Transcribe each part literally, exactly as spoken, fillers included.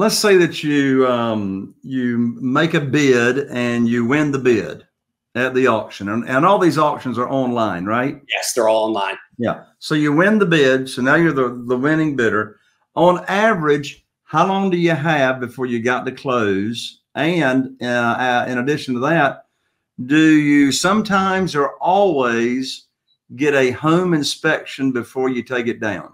let's say that you um, you make a bid and you win the bid at the auction, and, and all these auctions are online, right? Yes, they're all online. Yeah. So you win the bid. So now you're the, the winning bidder. On average, how long do you have before you got to close? And uh, uh, in addition to that, do you sometimes or always get a home inspection before you take it down?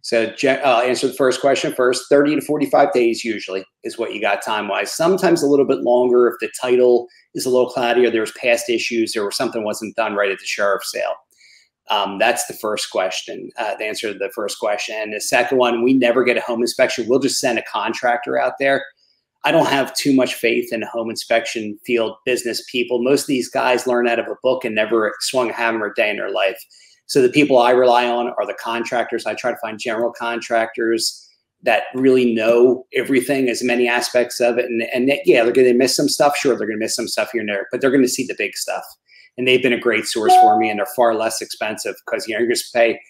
So uh, answer the first question first. thirty to forty-five days usually is what you got time-wise. Sometimes a little bit longer if the title is a little cloudy or there was past issues or something wasn't done right at the sheriff's sale. Um, that's the first question, uh, the answer to the first question. And the second one, we never get a home inspection. We'll just send a contractor out there. I don't have too much faith in home inspection field business people. Most of these guys learn out of a book and never swung a hammer a day in their life. So the people I rely on are the contractors. I try to find general contractors that really know everything, as many aspects of it. And, and that, yeah, they're going to miss some stuff. Sure, they're going to miss some stuff here and there, but they're going to see the big stuff. And they've been a great source for me, and they're far less expensive because, you know, you're going to pay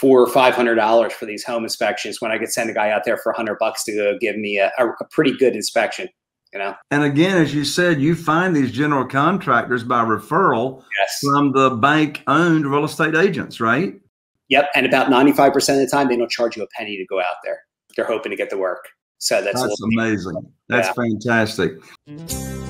four or five hundred dollars for these home inspections when I could send a guy out there for a hundred bucks to go give me a, a pretty good inspection, you know. And again, as you said, you find these general contractors by referral. Yes. From the bank-owned real estate agents, right? Yep. And about ninety-five percent of the time, they don't charge you a penny to go out there. They're hoping to get the work. So that's, that's amazing. That's yeah. fantastic.